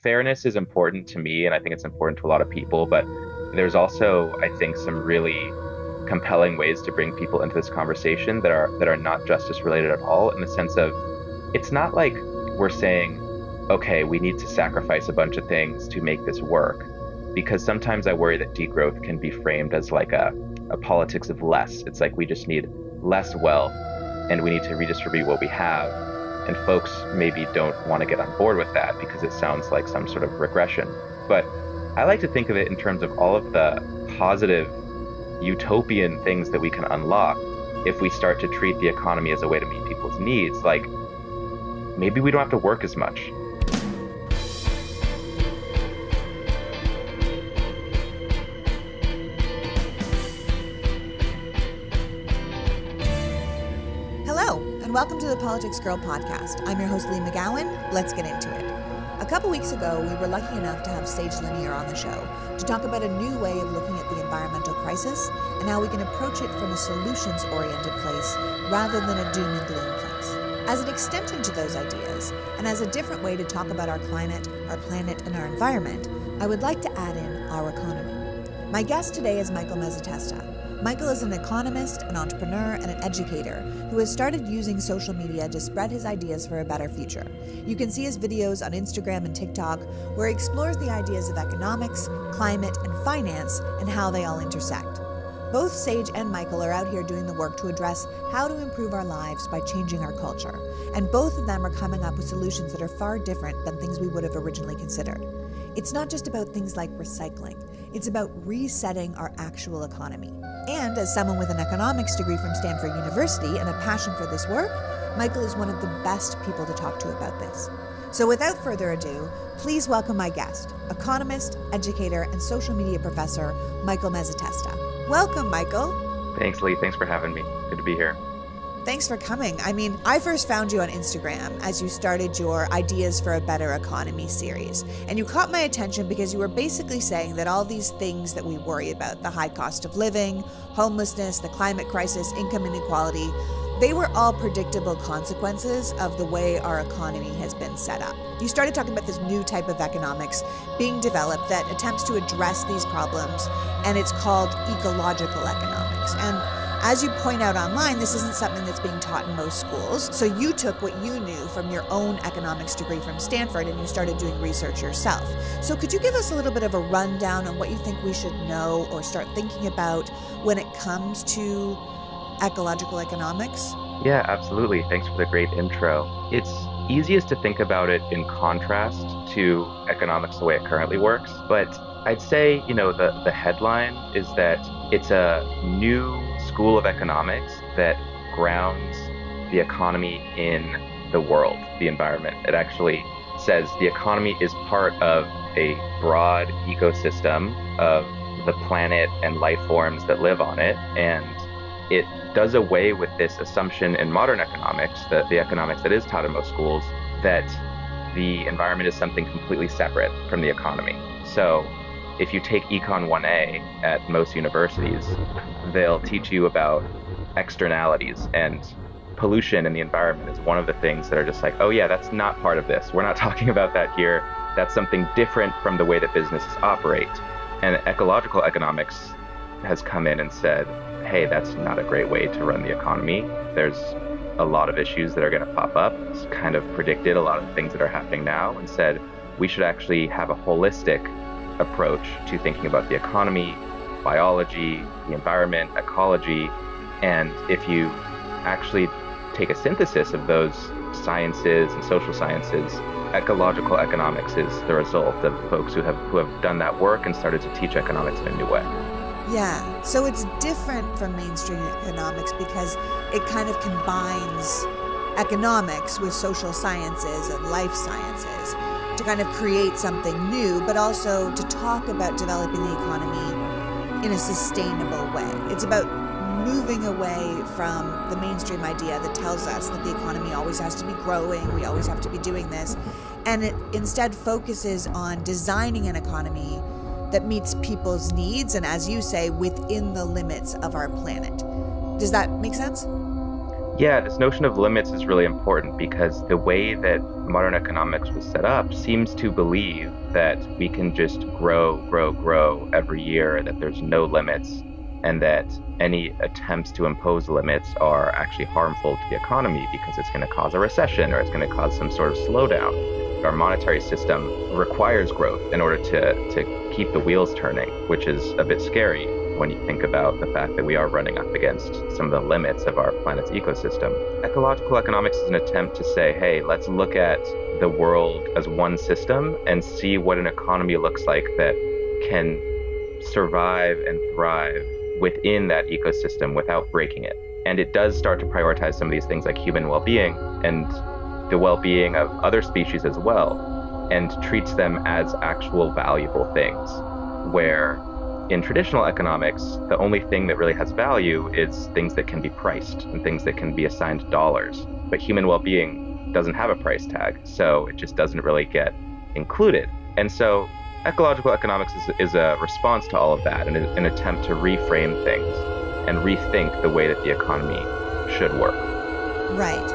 Fairness is important to me, and I think it's important to a lot of people, but there's also, I think, some really compelling ways to bring people into this conversation that are not justice related at all, in the sense of, it's not like we're saying, okay, we need to sacrifice a bunch of things to make this work, because sometimes I worry that degrowth can be framed as like a politics of less. It's like we just need less wealth and we need to redistribute what we have. And folks maybe don't want to get on board with that because it sounds like some sort of regression. But I like to think of it in terms of all of the positive utopian things that we can unlock if we start to treat the economy as a way to meet people's needs. Like, maybe we don't have to work as much. Welcome to the Politics Girl Podcast. I'm your host, Leigh McGowan. Let's get into it. A couple weeks ago, we were lucky enough to have Sage Lanier on the show to talk about a new way of looking at the environmental crisis and how we can approach it from a solutions-oriented place rather than a doom and gloom place. As an extension to those ideas, and as a different way to talk about our climate, our planet, and our environment, I would like to add in our economy. My guest today is Michael Mezzatesta. Michael is an economist, an entrepreneur, and an educator who has started using social media to spread his ideas for a better future. You can see his videos on Instagram and TikTok, where he explores the ideas of economics, climate, and finance, and how they all intersect. Both Sage and Michael are out here doing the work to address how to improve our lives by changing our culture, and both of them are coming up with solutions that are far different than things we would have originally considered. It's not just about things like recycling, it's about resetting our actual economy. And as someone with an economics degree from Stanford University and a passion for this work, Michael is one of the best people to talk to about this. So without further ado, please welcome my guest, economist, educator, and social media professor, Michael Mezzatesta. Welcome, Michael. Thanks, Leigh. Thanks for having me. Good to be here. Thanks for coming. I mean, I first found you on Instagram as you started your Ideas for a Better Economy series. And you caught my attention because you were basically saying that all these things that we worry about, the high cost of living, homelessness, the climate crisis, income inequality, they were all predictable consequences of the way our economy has been set up. You started talking about this new type of economics being developed that attempts to address these problems, and it's called ecological economics. And as you point out online, this isn't something that's being taught in most schools. So you took what you knew from your own economics degree from Stanford and you started doing research yourself. So could you give us a little bit of a rundown on what you think we should know or start thinking about when it comes to ecological economics? Yeah, absolutely. Thanks for the great intro. It's easiest to think about it in contrast to economics the way it currently works. But I'd say, you know, the headline is that it's a new school of economics that grounds the economy in the world, the environment. It actually says the economy is part of a broad ecosystem of the planet and life forms that live on it. And it does away with this assumption in modern economics, that the economics that is taught in most schools, that the environment is something completely separate from the economy. So if you take Econ 1A at most universities, they'll teach you about externalities, and pollution in the environment is one of the things that are just like, oh yeah, that's not part of this. We're not talking about that here. That's something different from the way that businesses operate. And ecological economics has come in and said, hey, that's not a great way to run the economy. There's a lot of issues that are going to pop up. It's kind of predicted a lot of the things that are happening now, and said we should actually have a holistic approach to thinking about the economy, biology, the environment, ecology. And if you actually take a synthesis of those sciences and social sciences, ecological economics is the result of folks who have done that work and started to teach economics in a new way. Yeah, so it's different from mainstream economics because it kind of combines economics with social sciences and life sciences to kind of create something new, but also to talk about developing the economy in a sustainable way. It's about moving away from the mainstream idea that tells us that the economy always has to be growing, we always have to be doing this, and it instead focuses on designing an economy that meets people's needs, and as you say, within the limits of our planet. Does that make sense? Yeah, this notion of limits is really important because the way that modern economics was set up seems to believe that we can just grow every year, that there's no limits, and that any attempts to impose limits are actually harmful to the economy because it's going to cause a recession or it's going to cause some sort of slowdown. Our monetary system requires growth in order to keep the wheels turning, which is a bit scary when you think about the fact that we are running up against some of the limits of our planet's ecosystem. Ecological economics is an attempt to say, hey, let's look at the world as one system and see what an economy looks like that can survive and thrive within that ecosystem without breaking it. And it does start to prioritize some of these things like human well-being and the well-being of other species as well, and treats them as actual valuable things, where in traditional economics, the only thing that really has value is things that can be priced and things that can be assigned dollars. But human well-being doesn't have a price tag, so it just doesn't really get included. And so ecological economics is a response to all of that and an attempt to reframe things and rethink the way that the economy should work. Right.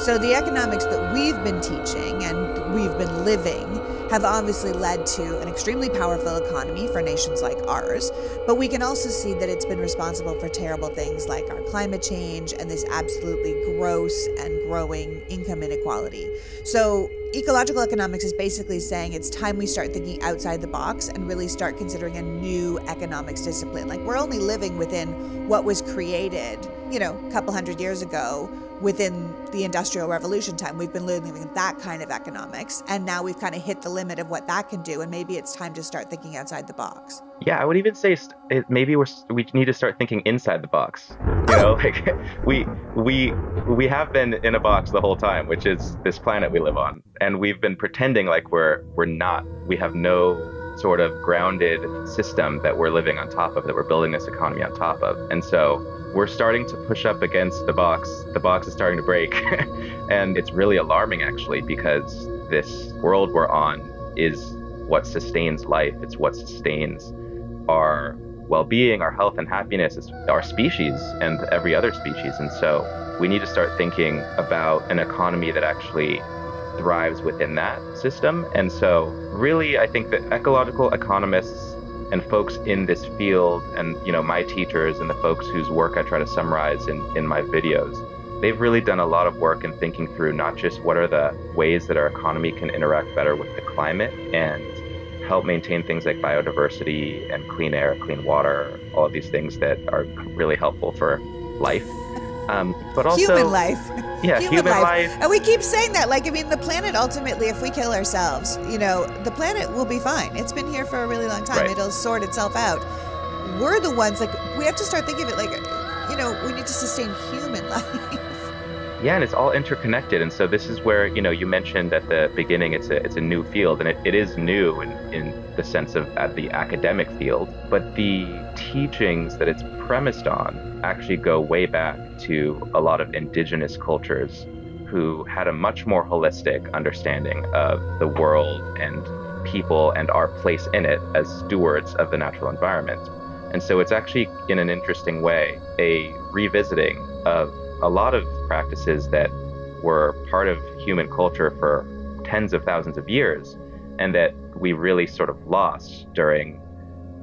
So the economics that we've been teaching and we've been living have obviously led to an extremely powerful economy for nations like ours, but we can also see that it's been responsible for terrible things like our climate change and this absolutely gross and growing income inequality. So ecological economics is basically saying it's time we start thinking outside the box and really start considering a new economics discipline. Like, we're only living within what was created, you know, a couple hundred years ago. Within the Industrial Revolution time, we've been living that kind of economics, and now we've kind of hit the limit of what that can do, and maybe it's time to start thinking outside the box. Yeah, I would even say maybe we need to start thinking inside the box. You know, like we have been in a box the whole time, which is this planet we live on, and we've been pretending like we're not. We have no sort of grounded system that we're living on top of, that we're building this economy on top of, and so we're starting to push up against the box. The box is starting to break. And it's really alarming, actually, because this world we're on is what sustains life. It's what sustains our well-being, our health and happiness, it's our species and every other species. And so we need to start thinking about an economy that actually thrives within that system. And so really, I think that ecological economists and folks in this field, and you know, my teachers and the folks whose work I try to summarize in my videos, they've really done a lot of work in thinking through not just what are the ways that our economy can interact better with the climate and help maintain things like biodiversity and clean air, clean water, all of these things that are really helpful for life. But also human life. Yeah, human life. And we keep saying that, like, I mean, the planet ultimately, if we kill ourselves, you know, the planet will be fine. It's been here for a really long time. Right. It'll sort itself out. We're the ones, like, we have to start thinking of it like, you know, we need to sustain human life. Yeah, and it's all interconnected. And so this is where, you know, you mentioned at the beginning, it's a new field, and it is new in the sense of at the academic field, but the teachings that it's premised on actually go way back to a lot of indigenous cultures who had a much more holistic understanding of the world and people and our place in it as stewards of the natural environment. And so it's actually, in an interesting way, a revisiting of a lot of practices that were part of human culture for tens of thousands of years, and that we really sort of lost during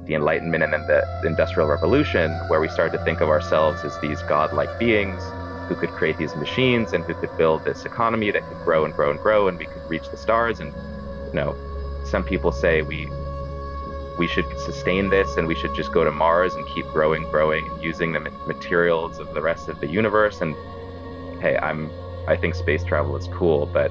the Enlightenment and then the Industrial Revolution, where we started to think of ourselves as these godlike beings who could create these machines and who could build this economy that could grow and grow and grow, and we could reach the stars. And, you know, some people say we should sustain this and we should just go to Mars and keep growing and using the materials of the rest of the universe. And hey, I think space travel is cool, but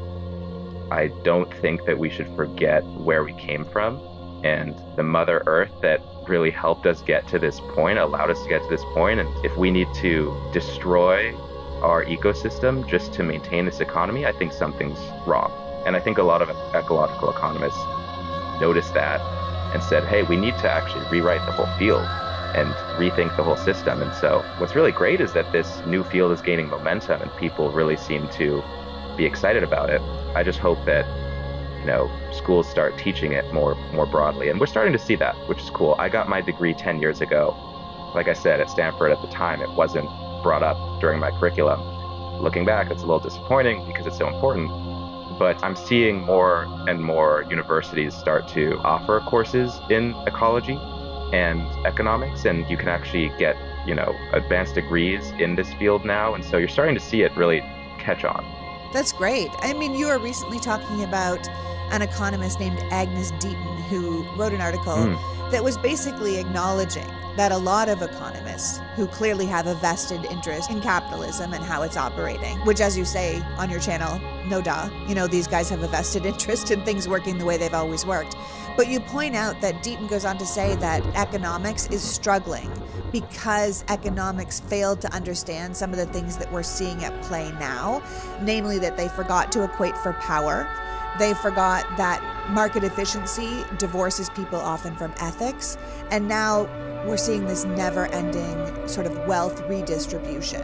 I don't think that we should forget where we came from. And the Mother Earth that really helped us get to this point, allowed us to get to this point. And if we need to destroy our ecosystem just to maintain this economy, I think something's wrong. And I think a lot of ecological economists noticed that and said, hey, we need to actually rewrite the whole field and rethink the whole system. And so what's really great is that this new field is gaining momentum and people really seem to be excited about it. I just hope that, you know, schools start teaching it more broadly. And we're starting to see that, which is cool. I got my degree 10 years ago. Like I said, at Stanford at the time, it wasn't brought up during my curriculum. Looking back, it's a little disappointing because it's so important. But I'm seeing more and more universities start to offer courses in ecology and economics, and you can actually get, you know, advanced degrees in this field now. And so you're starting to see it really catch on. That's great. I mean, you were recently talking about an economist named Angus Deaton, who wrote an article that was basically acknowledging that a lot of economists who clearly have a vested interest in capitalism and how it's operating, which, as you say on your channel, no duh, you know, these guys have a vested interest in things working the way they've always worked. But you point out that Deaton goes on to say that economics is struggling because economics failed to understand some of the things that we're seeing at play now, namely that they forgot to equate for power. They forgot that market efficiency divorces people often from ethics. And now we're seeing this never-ending sort of wealth redistribution.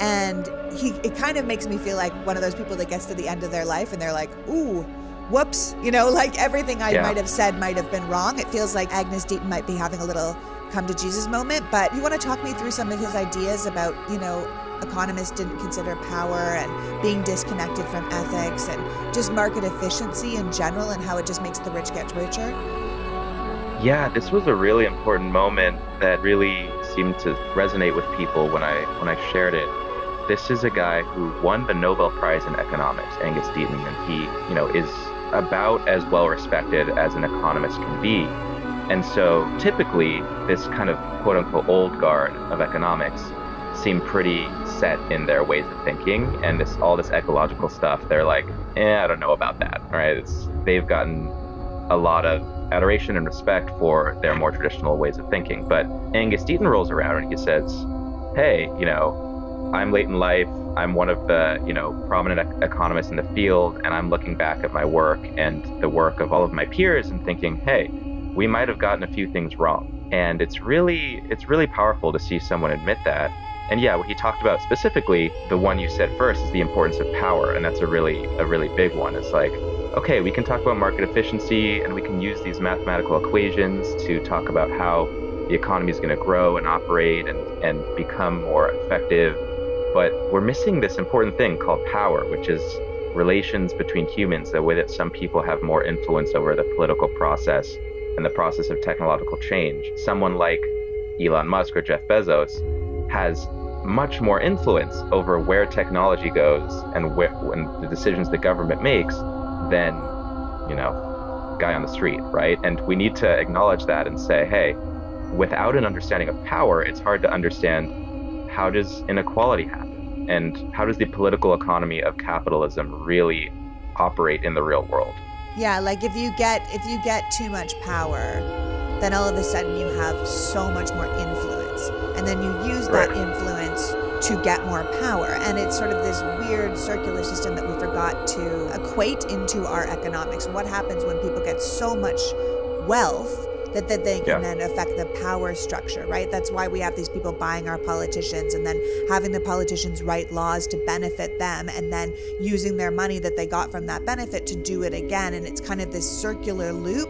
And it kind of makes me feel like one of those people that gets to the end of their life and they're like, ooh, whoops. You know, like everything I might have said might have been wrong. It feels like Angus Deaton might be having a little come to Jesus moment. But you want to talk me through some of his ideas about, you know, economists didn't consider power and being disconnected from ethics and just market efficiency in general and how it just makes the rich get richer? Yeah, this was a really important moment that really seemed to resonate with people when I shared it. This is a guy who won the Nobel Prize in economics, Angus Deaton, and he, you know, is about as well respected as an economist can be. And so typically this kind of quote unquote old guard of economics seem pretty set in their ways of thinking, and all this ecological stuff, they're like, I don't know about that, right? They've gotten a lot of adoration and respect for their more traditional ways of thinking. But Angus Deaton rolls around and he says, hey, you know, I'm late in life, I'm one of the, you know, prominent economists in the field, and I'm looking back at my work and the work of all of my peers and thinking, hey, we might have gotten a few things wrong. And it's really powerful to see someone admit that. And yeah, what he talked about specifically, the one you said first, is the importance of power. And that's a really big one. It's like, okay, we can talk about market efficiency and we can use these mathematical equations to talk about how the economy is going to grow and operate and become more effective. But we're missing this important thing called power, which is relations between humans, the way that some people have more influence over the political process and the process of technological change. Someone like Elon Musk or Jeff Bezos has much more influence over where technology goes and the decisions the government makes than, you know, guy on the street, right? And we need to acknowledge that and say, hey, without an understanding of power, it's hard to understand how does inequality happen and how does the political economy of capitalism really operate in the real world? Yeah, like if you get too much power, then all of a sudden you have so much more influence. And then you use that influence to get more power. And it's sort of this weird circular system that we forgot to equate into our economics. What happens when people get so much wealth that they can then affect the power structure, right? That's why we have these people buying our politicians and then having the politicians write laws to benefit them and then using their money that they got from that benefit to do it again. And it's kind of this circular loop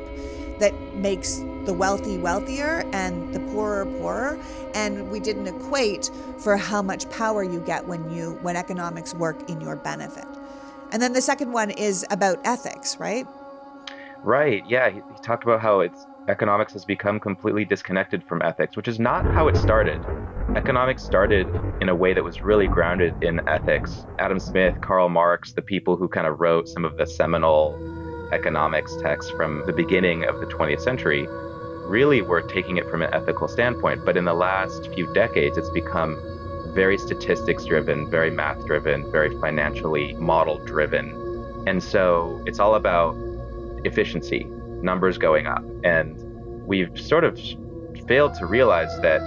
that makes the wealthy wealthier and the poorer poorer, and we didn't equate for how much power you get when economics work in your benefit. And then the second one is about ethics, right? Right. Yeah, he talked about how economics has become completely disconnected from ethics, which is not how it started. Economics started in a way that was really grounded in ethics. Adam Smith, Karl Marx, the people who kind of wrote some of the seminal economics texts from the beginning of the 20th century really were taking it from an ethical standpoint. But in the last few decades, it's become very statistics-driven, very math-driven, very financially model-driven. And so it's all about efficiency, numbers going up. And we've sort of failed to realize that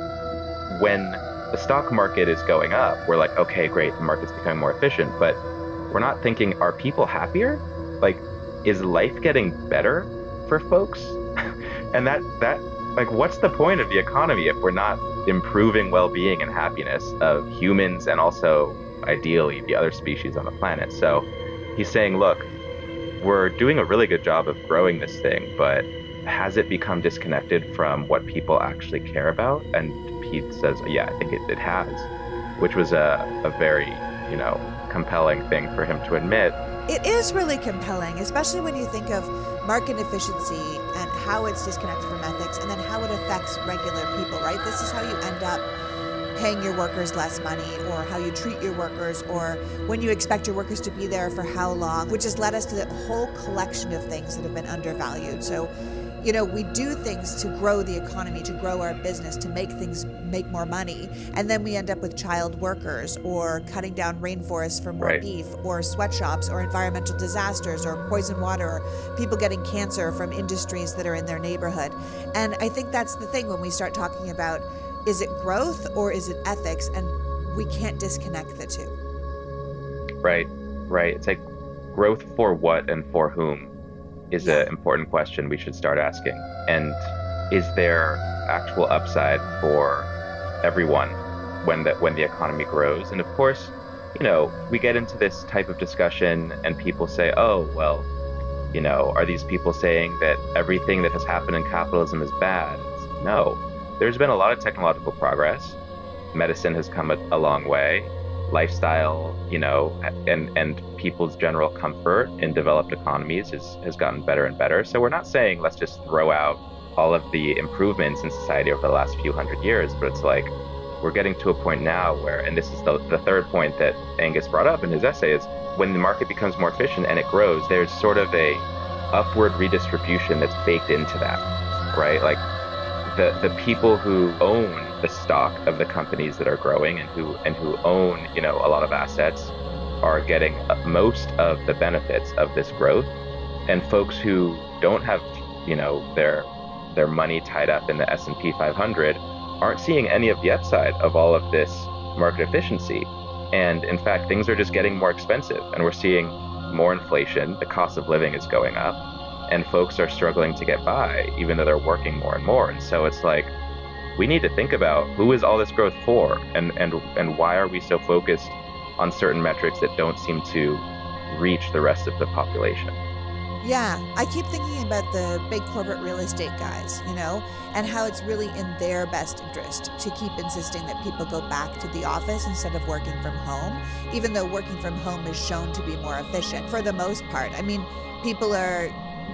when the stock market is going up, we're like, okay, great, the market's becoming more efficient. But we're not thinking, are people happier? Like, is life getting better for folks? And that like, what's the point of the economy if we're not improving well-being and happiness of humans and also ideally the other species on the planet? So he's saying, look, we're doing a really good job of growing this thing, but has it become disconnected from what people actually care about? And Pete says, yeah, I think it has, which was a very, you know, compelling thing for him to admit. It is really compelling, especially when you think of market efficiency and how it's disconnected from ethics and then how it affects regular people, right? This is how you end up paying your workers less money, or how you treat your workers, or when you expect your workers to be there for how long, which has led us to the whole collection of things that have been undervalued. So, you know, we do things to grow the economy, to grow our business, to make things make more money. And then we end up with child workers or cutting down rainforests for more beef, or sweatshops, or environmental disasters, or poison water, or people getting cancer from industries that are in their neighborhood. And I think that's the thing when we start talking about, is it growth or is it ethics? And we can't disconnect the two. Right, right. It's like growth for what and for whom is an important question we should start asking. And is there actual upside for everyone when the economy grows? And of course, you know, we get into this type of discussion and people say, oh, well, you know, are these people saying that everything that has happened in capitalism is bad? No. There's been a lot of technological progress. Medicine has come a long way. Lifestyle, you know, and people's general comfort in developed economies has gotten better and better. So we're not saying let's just throw out all of the improvements in society over the last few hundred years, but it's like we're getting to a point now where, and this is the third point that Angus brought up in his essay, is when the market becomes more efficient and it grows, there's sort of a upward redistribution that's baked into that, right? Like, the people who own the stock of the companies that are growing and who own, you know, a lot of assets are getting most of the benefits of this growth, and folks who don't have, you know, their money tied up in the S&P 500 aren't seeing any of the upside of all of this market efficiency. And in fact, things are just getting more expensive, and we're seeing more inflation. The cost of living is going up, and folks are struggling to get by, even though they're working more and more. And so it's like, we need to think about who is all this growth for, and why are we so focused on certain metrics that don't seem to reach the rest of the population? Yeah, I keep thinking about the big corporate real estate guys, you know, and how it's really in their best interest to keep insisting that people go back to the office instead of working from home, even though working from home is shown to be more efficient for the most part. I mean, people are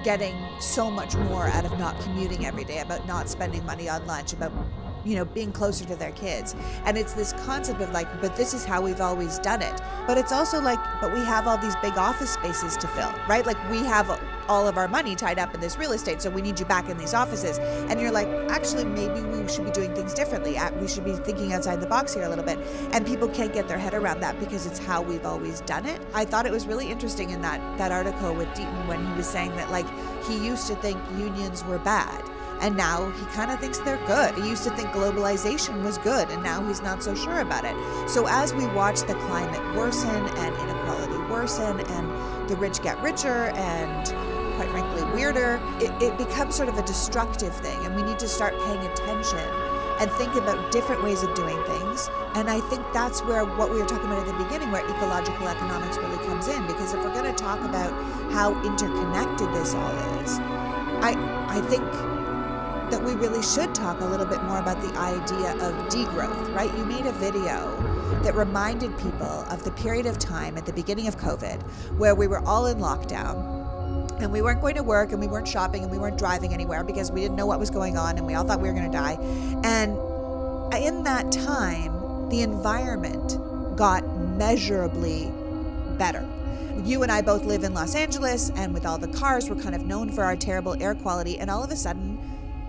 getting so much more out of not commuting every day, about not spending money on lunch, about, you know, being closer to their kids. And it's this concept of like, but this is how we've always done it. But it's also like, but we have all these big office spaces to fill, right? Like, we have all of our money tied up in this real estate, so we need you back in these offices. And you're like, actually, maybe we should be doing things differently. We should be thinking outside the box here a little bit. And people can't get their head around that because it's how we've always done it. I thought it was really interesting in that article with Deaton when he was saying that, like, he used to think unions were bad, and now he kind of thinks they're good. He used to think globalization was good, and now he's not so sure about it. So as we watch the climate worsen and inequality worsen and the rich get richer and, quite frankly, weirder, it becomes sort of a destructive thing, and we need to start paying attention and think about different ways of doing things. And I think that's where what we were talking about at the beginning, where ecological economics really comes in, because if we're going to talk about how interconnected this all is, I think that we really should talk a little bit more about the idea of degrowth, right? You made a video that reminded people of the period of time at the beginning of COVID where we were all in lockdown and we weren't going to work and we weren't shopping and we weren't driving anywhere because we didn't know what was going on and we all thought we were going to die. And in that time, the environment got measurably better. You and I both live in Los Angeles, and with all the cars, we're kind of known for our terrible air quality, and all of a sudden,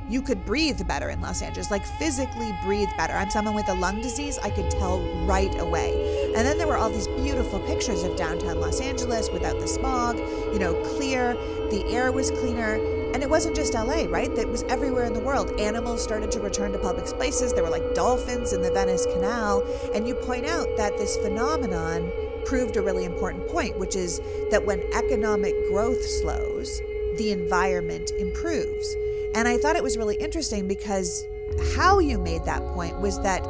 you could breathe better in Los Angeles, like physically breathe better. I'm someone with a lung disease, I could tell right away. And then there were all these beautiful pictures of downtown Los Angeles without the smog, you know, clear, the air was cleaner. And it wasn't just LA, right? That was everywhere in the world. Animals started to return to public spaces. There were like dolphins in the Venice Canal. And you point out that this phenomenon proved a really important point, which is that when economic growth slows, the environment improves. And I thought it was really interesting because how you made that point was that,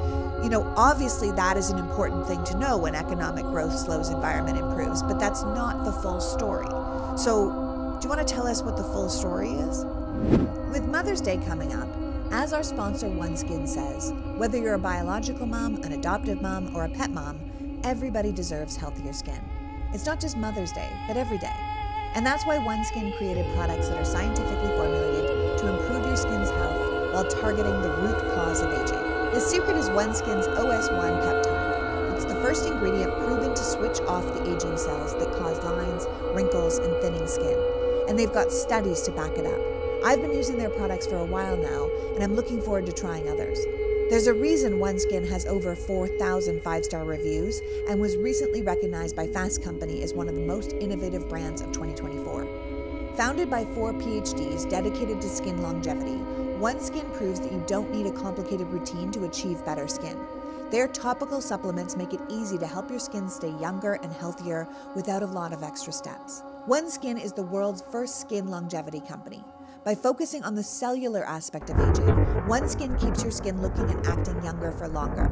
you know, obviously that is an important thing to know. When economic growth slows, environment improves, but that's not the full story. So do you want to tell us what the full story is? With Mother's Day coming up, as our sponsor OneSkin says, whether you're a biological mom, an adoptive mom, or a pet mom, Everybody deserves healthier skin. It's not just Mother's Day, but every day. And that's why OneSkin created products that are scientifically formulated to improve your skin's health while targeting the root cause of aging. The secret is OneSkin's OS1 peptide. It's the first ingredient proven to switch off the aging cells that cause lines, wrinkles, and thinning skin. And they've got studies to back it up. I've been using their products for a while now, and I'm looking forward to trying others. There's a reason OneSkin has over 4,000 five-star reviews and was recently recognized by Fast Company as one of the most innovative brands of 2024. Founded by 4 PhDs dedicated to skin longevity, OneSkin proves that you don't need a complicated routine to achieve better skin. Their topical supplements make it easy to help your skin stay younger and healthier without a lot of extra steps. OneSkin is the world's first skin longevity company. By focusing on the cellular aspect of aging, OneSkin keeps your skin looking and acting younger for longer.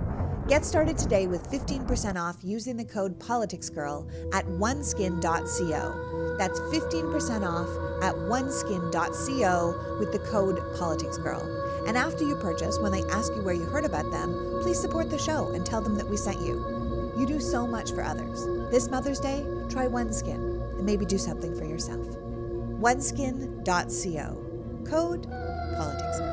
Get started today with 15% off using the code PoliticsGirl at oneskin.co. That's 15% off at oneskin.co with the code PoliticsGirl. And after you purchase, when they ask you where you heard about them, please support the show and tell them that we sent you. You do so much for others. This Mother's Day, try OneSkin and maybe do something for yourself. oneskin.co. Code PoliticsGirl.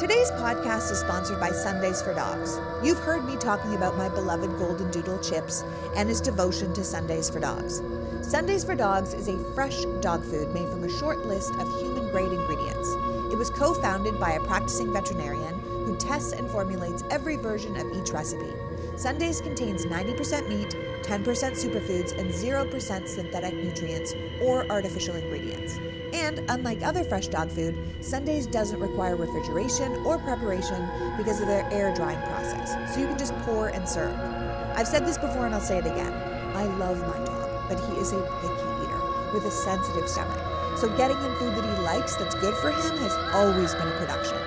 Today's podcast is sponsored by Sundays for Dogs. You've heard me talking about my beloved Golden Doodle Chips and his devotion to Sundays for Dogs. Sundays for Dogs is a fresh dog food made from a short list of human-grade ingredients. It was co-founded by a practicing veterinarian who tests and formulates every version of each recipe. Sundays contains 90% meat, 10% superfoods, and 0% synthetic nutrients or artificial ingredients. And unlike other fresh dog food, Sundays doesn't require refrigeration or preparation because of their air drying process, so you can just pour and serve. I've said this before and I'll say it again. I love my dog, but he is a picky eater with a sensitive stomach, so getting him food that he likes that's good for him has always been a production.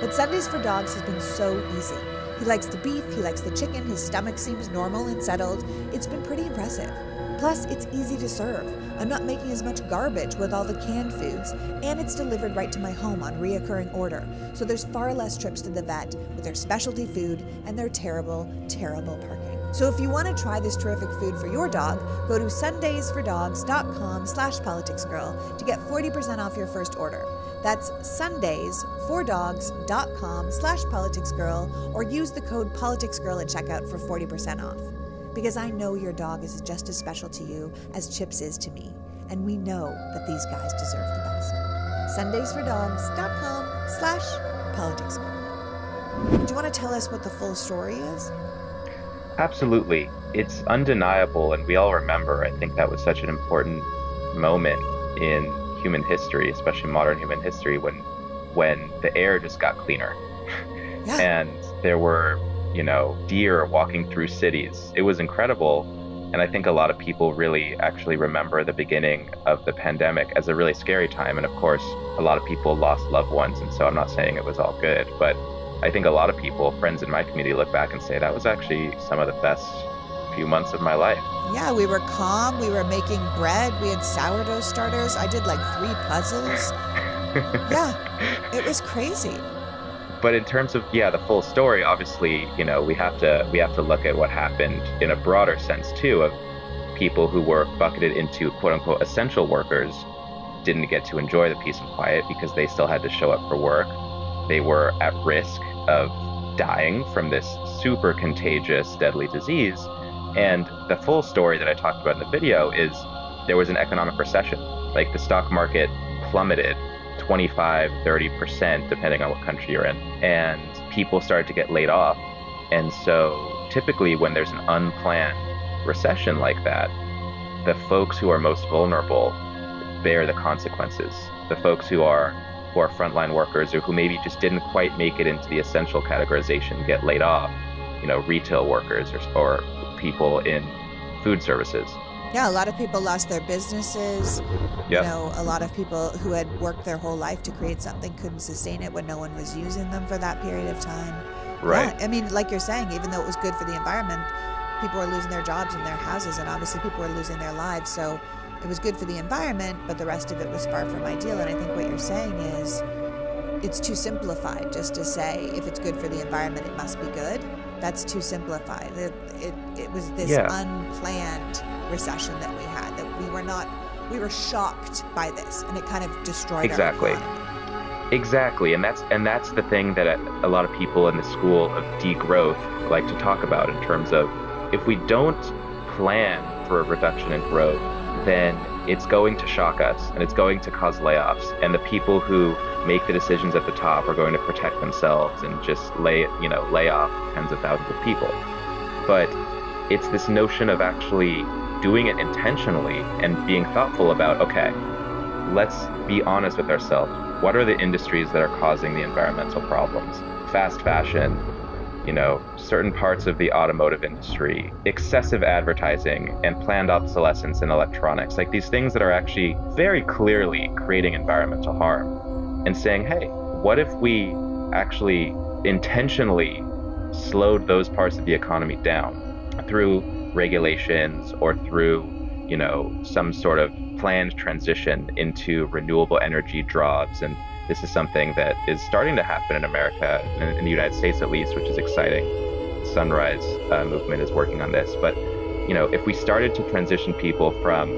But Sundays for Dogs has been so easy. He likes the beef, he likes the chicken, his stomach seems normal and settled. It's been pretty impressive. Plus, it's easy to serve. I'm not making as much garbage with all the canned foods, and it's delivered right to my home on reoccurring order, so there's far less trips to the vet with their specialty food and their terrible, terrible parking. So if you want to try this terrific food for your dog, go to sundaysfordogs.com/politicsgirl to get 40% off your first order. That's sundaysfordogs.com/politicsgirl, or use the code PoliticsGirl at checkout for 40% off. Because I know your dog is just as special to you as Chips is to me, and we know that these guys deserve the best. sundaysfordogs.com/politicsgirl. Do you want to tell us what the full story is? Absolutely. It's undeniable, and we all remember. I think that was such an important moment in human history, especially modern human history, when the air just got cleaner. Yeah. And there were, deer walking through cities. It was incredible. And I think a lot of people really actually remember the beginning of the pandemic as a really scary time. And of course, a lot of people lost loved ones. And so I'm not saying it was all good, but I think a lot of people, friends in my community, look back and say that was actually some of the best few months of my life. Yeah, we were calm. We were making bread. We had sourdough starters. I did 3 puzzles. Yeah, it was crazy. But in terms of, the full story, obviously, we have to look at what happened in a broader sense, too, of people who were bucketed into, quote unquote, essential workers didn't get to enjoy the peace and quiet because they still had to show up for work. They were at risk of dying from this super contagious, deadly disease. And the full story that I talked about in the video is there was an economic recession. The stock market plummeted 25, 30%, depending on what country you're in. And people started to get laid off. And so typically when there's an unplanned recession like that, the folks who are most vulnerable bear the consequences. The folks who are frontline workers or who maybe just didn't quite make it into the essential categorization get laid off, retail workers or people in food services. Yeah, a lot of people lost their businesses. Yep. A lot of people who had worked their whole life to create something couldn't sustain it when no one was using them for that period of time. Right. Yeah, like you're saying, even though it was good for the environment, people were losing their jobs and their houses, and obviously people were losing their lives. So it was good for the environment, but the rest of it was far from ideal. And I think what you're saying is it's too simplified just to say if it's good for the environment, it must be good. that's too simplified. It was this unplanned recession that we had, that we were shocked by this, and it kind of destroyed our economy. Exactly. And that's the thing that a lot of people in the school of degrowth like to talk about, in terms of, if we don't plan for a reduction in growth, then it's going to shock us, and it's going to cause layoffs, and the people who make the decisions at the top are going to protect themselves and just lay off tens of thousands of people. But it's this notion of actually doing it intentionally and being thoughtful about, okay, let's be honest with ourselves. What are the industries that are causing the environmental problems? Fast fashion, certain parts of the automotive industry, excessive advertising, and planned obsolescence in electronics, like these things that are actually very clearly creating environmental harm, and saying, hey, what if we actually intentionally slowed those parts of the economy down through regulations, or through, some sort of planned transition into renewable energy jobs? And this is something that is starting to happen in America, in the United States at least, which is exciting. The Sunrise movement is working on this. But, if we started to transition people from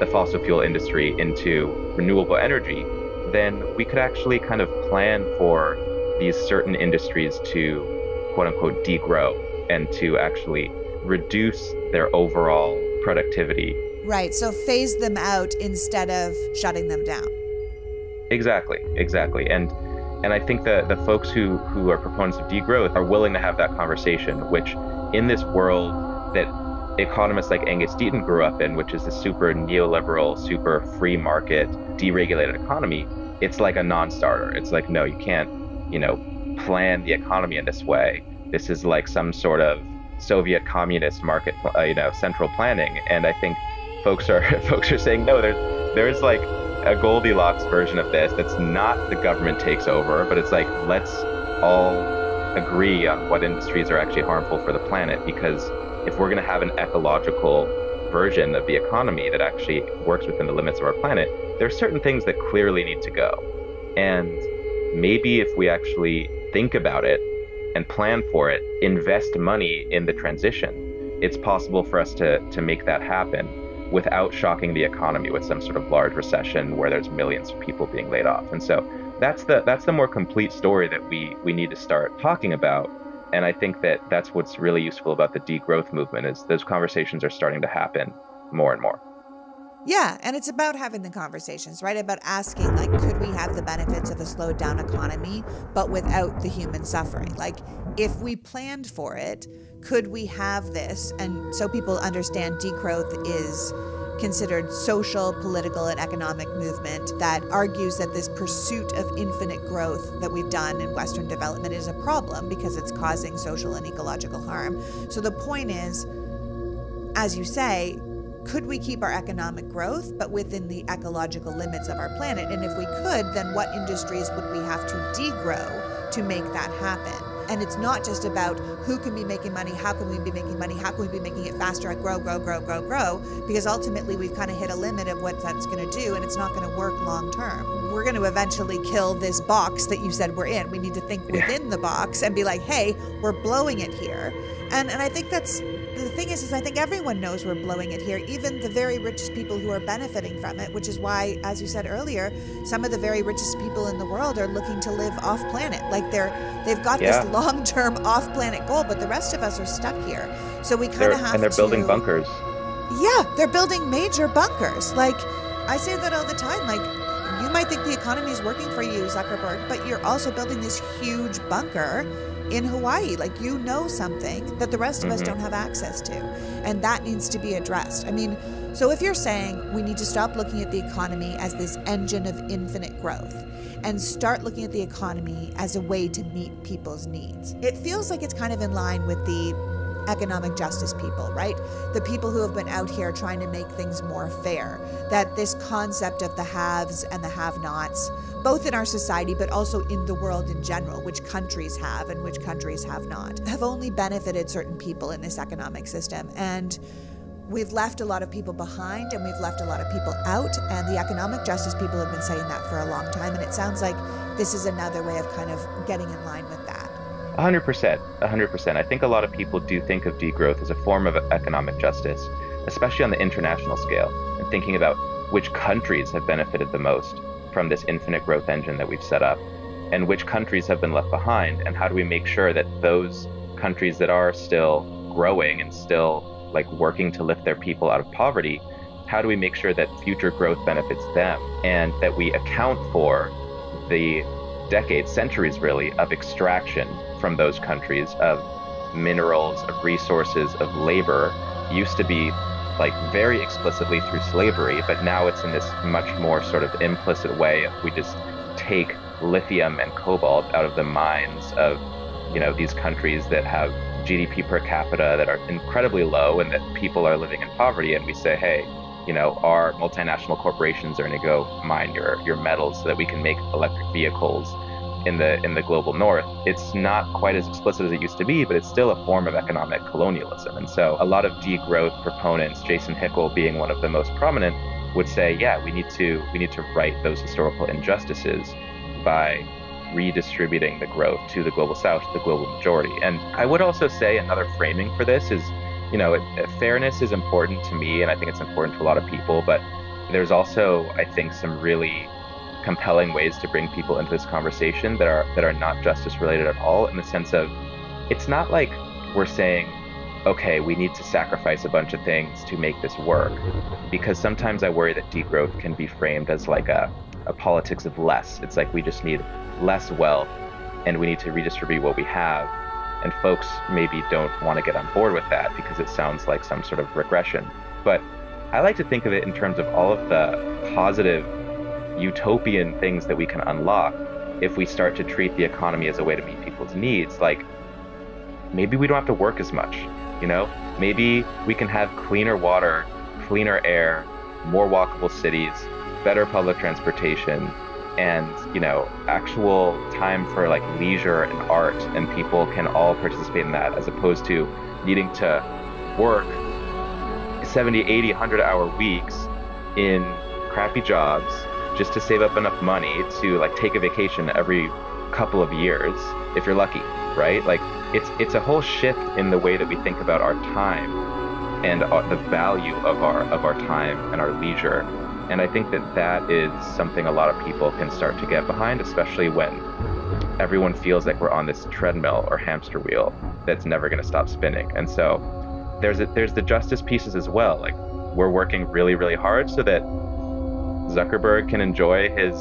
the fossil fuel industry into renewable energy, then we could actually kind of plan for these certain industries to, quote unquote, degrow, and to actually reduce their overall productivity. Right. So phase them out instead of shutting them down. Exactly. And I think that the folks who are proponents of degrowth are willing to have that conversation, which in this world that economists like Angus Deaton grew up in, which is the super neoliberal, super free market, deregulated economy, it's like a non-starter. It's like, no, you can't, plan the economy in this way. This is like some sort of Soviet communist market, central planning. And I think folks are saying, no, there's like a Goldilocks version of this that's not the government takes over, but it's like, let's all agree on what industries are actually harmful for the planet, because if we're going to have an ecological version of the economy that actually works within the limits of our planet, there are certain things that clearly need to go. And maybe if we actually think about it and plan for it, invest money in the transition, it's possible for us to make that happen without shocking the economy with some sort of large recession where there's millions of people being laid off. And so that's the more complete story that we need to start talking about. And I think that that's what's really useful about the degrowth movement, is those conversations are starting to happen more and more. Yeah. And it's about having the conversations, right? About asking, like, could we have the benefits of a slowed down economy, but without the human suffering? Like, if we planned for it, could we have this? And so people understand degrowth is considered social, political, and economic movement that argues that this pursuit of infinite growth that we've done in Western development is a problem because it's causing social and ecological harm. So the point is, as you say, could we keep our economic growth, but within the ecological limits of our planet? And if we could, then what industries would we have to degrow to make that happen? And it's not just about who can be making money, how can we be making money, how can we be making it faster, grow, because ultimately we've kind of hit a limit of what that's going to do, and it's not going to work long term. We're going to eventually kill this box that you said we're in. We need to think within the box and be like, hey, we're blowing it here. And I think that's... the thing is I think everyone knows we're blowing it here, even the very richest people who are benefiting from it, which is why, as you said earlier, some of the very richest people in the world are looking to live off planet. Like they've got this long-term off planet goal, but the rest of us are stuck here. So we kind of have to... And they're building bunkers. Yeah, they're building major bunkers. Like, I say that all the time, like, you might think the economy is working for you, Zuckerberg, but you're also building this huge bunker in Hawaii. Like, you know something that the rest of us don't have access to, and that needs to be addressed. I mean, so if you're saying we need to stop looking at the economy as this engine of infinite growth and start looking at the economy as a way to meet people's needs, it feels like it's kind of in line with the economic justice people, right? The people who have been out here trying to make things more fair, that this concept of the haves and the have-nots, both in our society, but also in the world in general, which countries have and which countries have not, have only benefited certain people in this economic system. And we've left a lot of people behind, and we've left a lot of people out, and the economic justice people have been saying that for a long time. And it sounds like this is another way of kind of getting in line with that. 100%. I think a lot of people do think of degrowth as a form of economic justice, especially on the international scale, and thinking about which countries have benefited the most from this infinite growth engine that we've set up, and which countries have been left behind, and how do we make sure that those countries that are still growing and still like working to lift their people out of poverty, how do we make sure that future growth benefits them, and that we account for the decades, centuries really, of extraction from those countries, of minerals, of resources, of labor, used to be like very explicitly through slavery, but now it's in this much more sort of implicit way of we just take lithium and cobalt out of the mines of, you know, these countries that have GDP per capita that are incredibly low and that people are living in poverty, and we say, hey, you know, our multinational corporations are going to go mine your metals so that we can make electric vehicles in the global north. It's not quite as explicit as it used to be, but it's still a form of economic colonialism. And so a lot of degrowth proponents, Jason Hickel being one of the most prominent, would say, yeah, we need to right those historical injustices by redistributing the growth to the global south, the global majority. And I would also say another framing for this is, you know, fairness is important to me, and I think it's important to a lot of people, but there's also, I think, some really compelling ways to bring people into this conversation that are not justice related at all, in the sense of it's not like we're saying, okay, we need to sacrifice a bunch of things to make this work, because sometimes I worry that degrowth can be framed as like a politics of less. It's like we just need less wealth and we need to redistribute what we have, and folks maybe don't want to get on board with that because it sounds like some sort of regression. But I like to think of it in terms of all of the positive utopian things that we can unlock if we start to treat the economy as a way to meet people's needs. Like, maybe we don't have to work as much, you know? Maybe we can have cleaner water, cleaner air, more walkable cities, better public transportation, and, you know, actual time for like leisure and art, and people can all participate in that, as opposed to needing to work 70, 80, 100-hour weeks in crappy jobs just to save up enough money to like take a vacation every couple of years, if you're lucky, right? Like it's a whole shift in the way that we think about our time and the value of our time and our leisure. And I think that is something a lot of people can start to get behind, especially when everyone feels like we're on this treadmill or hamster wheel that's never going to stop spinning. And so there's the justice pieces as well. Like, we're working really, really hard so that Zuckerberg can enjoy his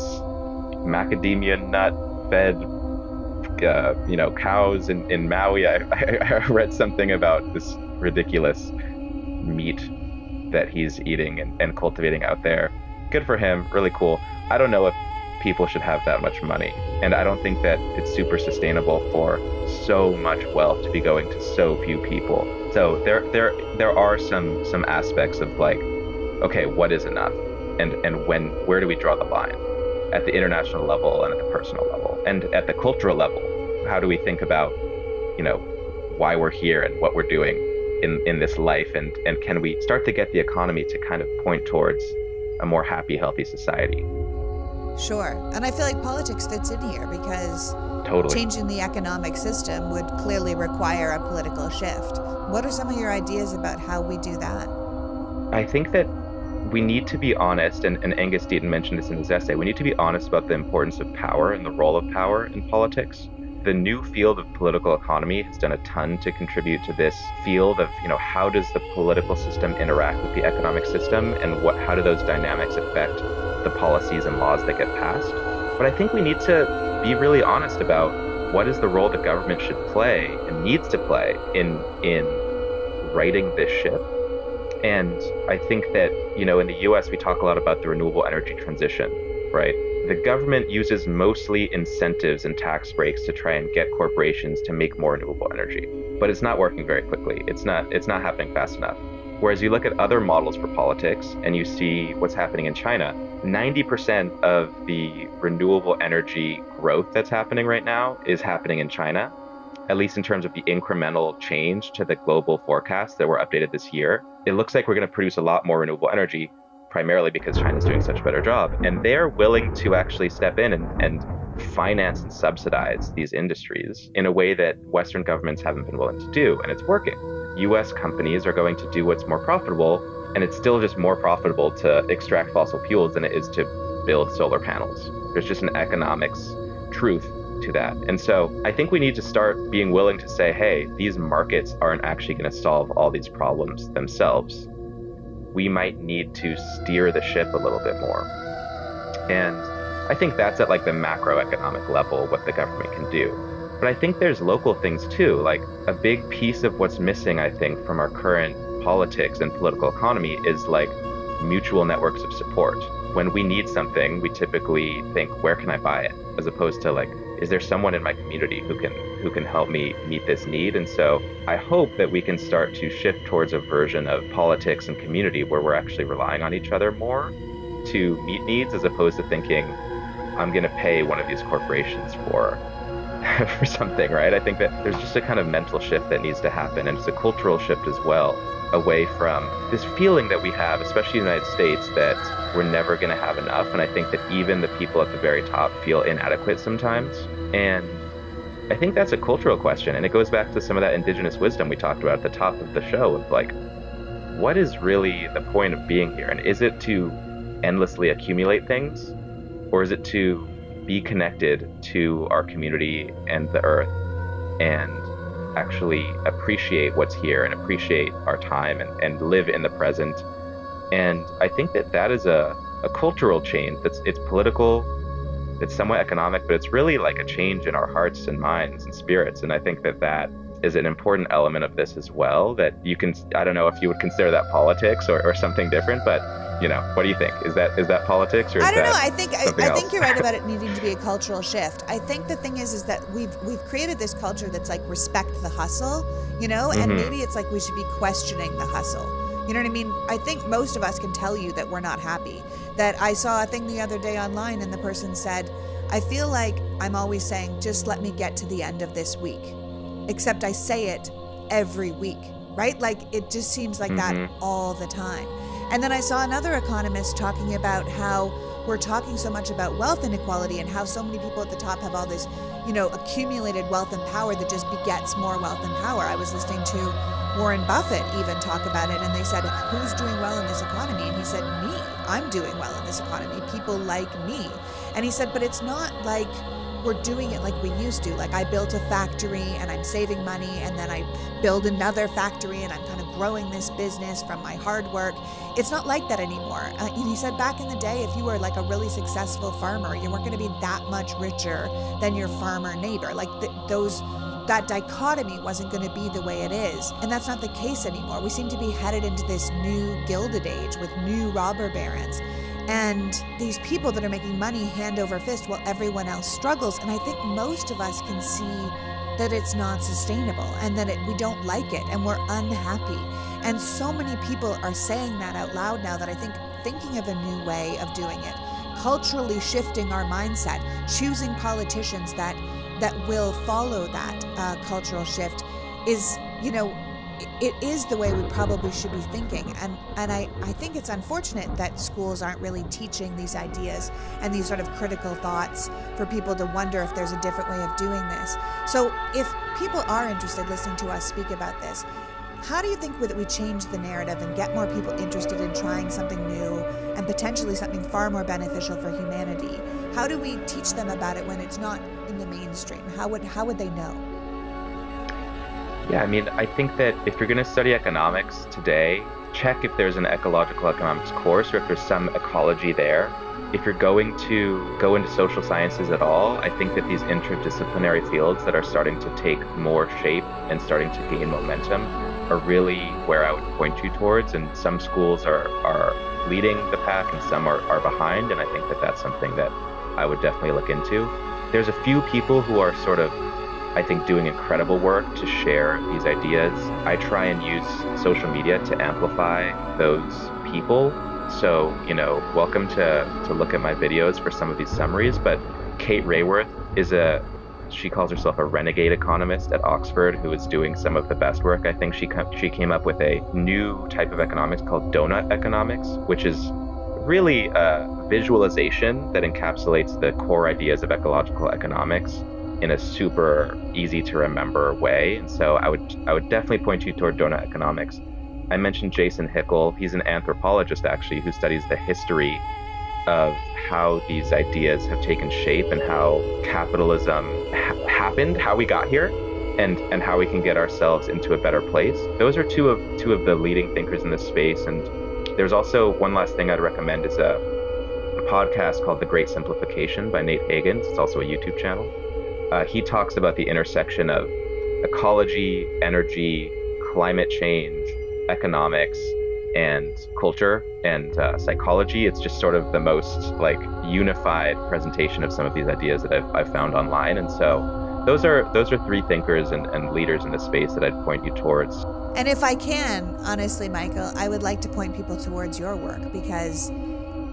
macadamia nut fed, you know, cows in Maui. I read something about this ridiculous meat that he's eating and cultivating out there. Good for him, really cool. I don't know if people should have that much money, and I don't think that it's super sustainable for so much wealth to be going to so few people. So there are some aspects of like, okay, what is enough, and where do we draw the line at the international level and at the personal level and at the cultural level? How do we think about, you know, why we're here and what we're doing in this life, and can we start to get the economy to kind of point towards a more happy, healthy society? Sure. And I feel like politics fits in here, because totally changing the economic system would clearly require a political shift. What are some of your ideas about how we do that? I think that we need to be honest, and Angus Deaton mentioned this in his essay, we need to be honest about the importance of power and the role of power in politics. The new field of political economy has done a ton to contribute to this field of, you know, how does the political system interact with the economic system, and how do those dynamics affect the policies and laws that get passed? But I think we need to be really honest about what is the role that government should play and needs to play in righting this ship. And I think that, you know, in the US, we talk a lot about the renewable energy transition, right? The government uses mostly incentives and tax breaks to try and get corporations to make more renewable energy, but it's not working very quickly. It's not happening fast enough. Whereas you look at other models for politics and you see what's happening in China, 90% of the renewable energy growth that's happening right now is happening in China, at least in terms of the incremental change to the global forecasts that were updated this year. It looks like we're going to produce a lot more renewable energy, primarily because China's doing such a better job, and they're willing to actually step in and finance and subsidize these industries in a way that Western governments haven't been willing to do, and it's working. U.S. companies are going to do what's more profitable, and it's still just more profitable to extract fossil fuels than it is to build solar panels. There's just an economics truth to that. And so I think we need to start being willing to say, hey, these markets aren't actually going to solve all these problems themselves. We might need to steer the ship a little bit more. And I think that's at like the macroeconomic level, what the government can do. But I think there's local things too, like a big piece of what's missing, I think, from our current politics and political economy is like mutual networks of support. When we need something, we typically think, where can I buy it? As opposed to like, is there someone in my community who can help me meet this need? And so I hope that we can start to shift towards a version of politics and community where we're actually relying on each other more to meet needs, as opposed to thinking, I'm going to pay one of these corporations for something, right? I think that there's just a kind of mental shift that needs to happen, and it's a cultural shift as well, away from this feeling that we have, especially in the United States, that we're never going to have enough. And I think that even the people at the very top feel inadequate sometimes. And I think that's a cultural question. And it goes back to some of that indigenous wisdom we talked about at the top of the show of like, what is really the point of being here? And is it to endlessly accumulate things? Or is it to be connected to our community and the earth and actually appreciate what's here and appreciate our time and live in the present? And I think that is a cultural change. It's political, it's somewhat economic, but it's really like a change in our hearts and minds and spirits. And I think that is an important element of this as well, that you can, I don't know if you would consider that politics or something different, but you know, what do you think? Is that politics, or is that something else? I don't know. I think you're right about it needing to be a cultural shift. I think the thing is that we've created this culture that's like respect the hustle, you know, and maybe it's like we should be questioning the hustle. You know what I mean? I think most of us can tell you that we're not happy. That I saw a thing the other day online, and the person said, I feel like I'm always saying, just let me get to the end of this week. Except I say it every week, right? Like it just seems like that all the time. And then I saw another economist talking about how we're talking so much about wealth inequality and how so many people at the top have all this, you know, accumulated wealth and power that just begets more wealth and power. I was listening to Warren Buffett even talk about it, and they said, who's doing well in this economy? And he said, me. I'm doing well in this economy. People like me. And he said, but it's not like we're doing it like we used to. Like I built a factory and I'm saving money, and then I build another factory and I'm kind of growing this business from my hard work. It's not like that anymore. And he said back in the day, if you were like a really successful farmer, you weren't going to be that much richer than your farmer neighbor. Like that dichotomy wasn't going to be the way it is. And that's not the case anymore. We seem to be headed into this new Gilded Age with new robber barons. And these people that are making money hand over fist while everyone else struggles. And I think most of us can see that it's not sustainable, and that we don't like it, and we're unhappy. And so many people are saying that out loud now that I think thinking of a new way of doing it, culturally shifting our mindset, choosing politicians that will follow that cultural shift is, you know, it is the way we probably should be thinking. And I think it's unfortunate that schools aren't really teaching these ideas and these sort of critical thoughts for people to wonder if there's a different way of doing this. So if people are interested listening to us speak about this, how do you think that we change the narrative and get more people interested in trying something new and potentially something far more beneficial for humanity? How do we teach them about it when it's not in the mainstream? How would they know? Yeah, I mean, I think that if you're going to study economics today, check if there's an ecological economics course or if there's some ecology there. If you're going to go into social sciences at all, I think that these interdisciplinary fields that are starting to take more shape and starting to gain momentum are really where I would point you towards. And some schools are leading the pack and some are behind. And I think that that's something that I would definitely look into. There's a few people who are sort of, I think, doing incredible work to share these ideas. I try and use social media to amplify those people. So, you know, welcome to look at my videos for some of these summaries. But Kate Raworth is she calls herself a renegade economist at Oxford who is doing some of the best work. I think she came up with a new type of economics called Doughnut Economics, which is really visualization that encapsulates the core ideas of ecological economics in a super easy to remember way. And so I would definitely point you toward Doughnut Economics. I mentioned Jason Hickel. He's an anthropologist, actually, who studies the history of how these ideas have taken shape and how capitalism happened, how we got here, and how we can get ourselves into a better place. Those are two of the leading thinkers in this space. And there's also one last thing I'd recommend is a podcast called The Great Simplification by Nate Hagens. It's also a YouTube channel. He talks about the intersection of ecology, energy, climate change, economics, and culture and psychology. It's just sort of the most like unified presentation of some of these ideas that I've found online. And so those are three thinkers and leaders in the space that I'd point you towards. And if I can, honestly, Michael, I would like to point people towards your work, because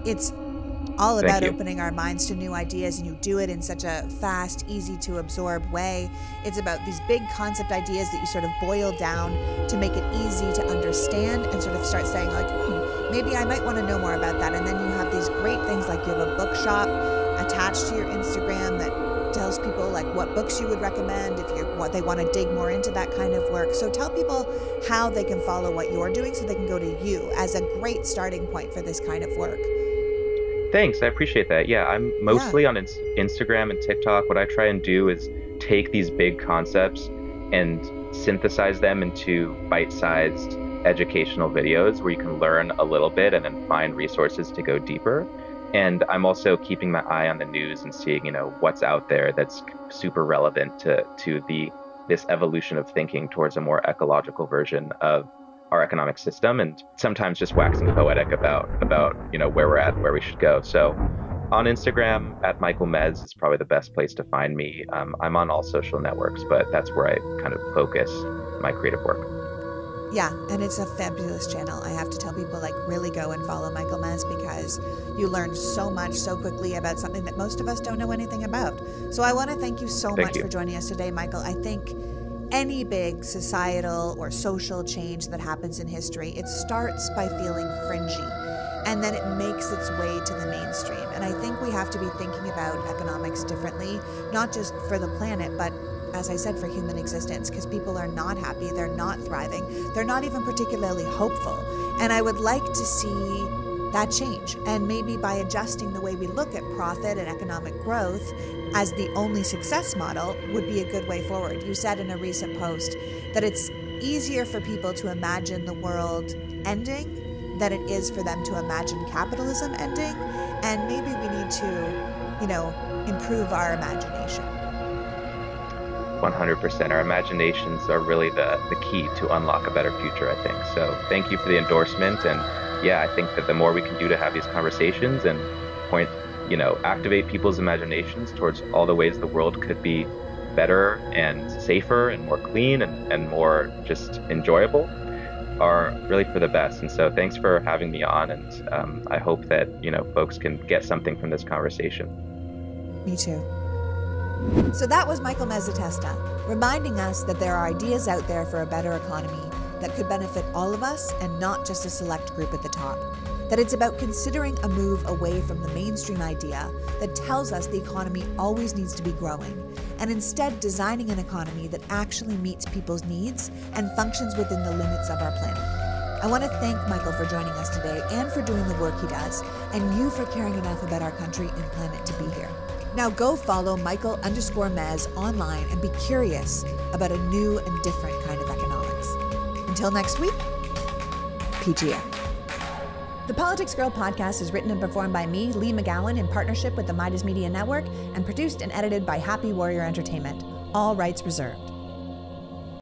it's all about opening our minds to new ideas, and you do it in such a fast, easy to absorb way. It's about these big concept ideas that you sort of boil down to make it easy to understand and sort of start saying like, maybe I might want to know more about that. And then you have these great things, like you have a bookshop attached to your Instagram that tells people like what books you would recommend if they want to dig more into that kind of work. So tell people how they can follow what you're doing so they can go to you as a great starting point for this kind of work. Thanks, I appreciate that. Yeah, I'm mostly on Instagram and TikTok. What I try and do is take these big concepts and synthesize them into bite-sized educational videos where you can learn a little bit and then find resources to go deeper. And I'm also keeping my eye on the news and seeing, what's out there that's super relevant to this evolution of thinking towards a more ecological version of our economic system, and sometimes just waxing poetic about where we're at, where we should go. So on Instagram at Michael Mez is probably the best place to find me. I'm on all social networks, but that's where I kind of focus my creative work. Yeah, and it's a fabulous channel. I have to tell people, really go and follow Michael Mez, because you learn so much so quickly about something that most of us don't know anything about. So I want to thank you so much for joining us today, Michael. I think any big societal or social change that happens in history, it starts by feeling fringy, and then it makes its way to the mainstream. And I think we have to be thinking about economics differently, not just for the planet, but as I said, for human existence, because people are not happy, they're not thriving, they're not even particularly hopeful. And I would like to see that change. And maybe by adjusting the way we look at profit and economic growth as the only success model would be a good way forward. You said in a recent post that it's easier for people to imagine the world ending than it is for them to imagine capitalism ending. And maybe we need to, improve our imagination. 100%. Our imaginations are really the key to unlock a better future, I think. So thank you for the endorsement. And yeah, I think that the more we can do to have these conversations and activate people's imaginations towards all the ways the world could be better and safer and more clean and more just enjoyable are really for the best. And so thanks for having me on. And I hope that, folks can get something from this conversation. Me too. So that was Michael Mezzatesta reminding us that there are ideas out there for a better economy that could benefit all of us and not just a select group at the top. That it's about considering a move away from the mainstream idea that tells us the economy always needs to be growing, and instead designing an economy that actually meets people's needs and functions within the limits of our planet. I want to thank Michael for joining us today and for doing the work he does, and you for caring enough about our country and planet to be here. Now go follow Michael_Mez online and be curious about a new and different kind of economics. Until next week, PGA. The Politics Girl podcast is written and performed by me, Leigh McGowan, in partnership with the Midas Media Network, and produced and edited by Happy Warrior Entertainment. All rights reserved.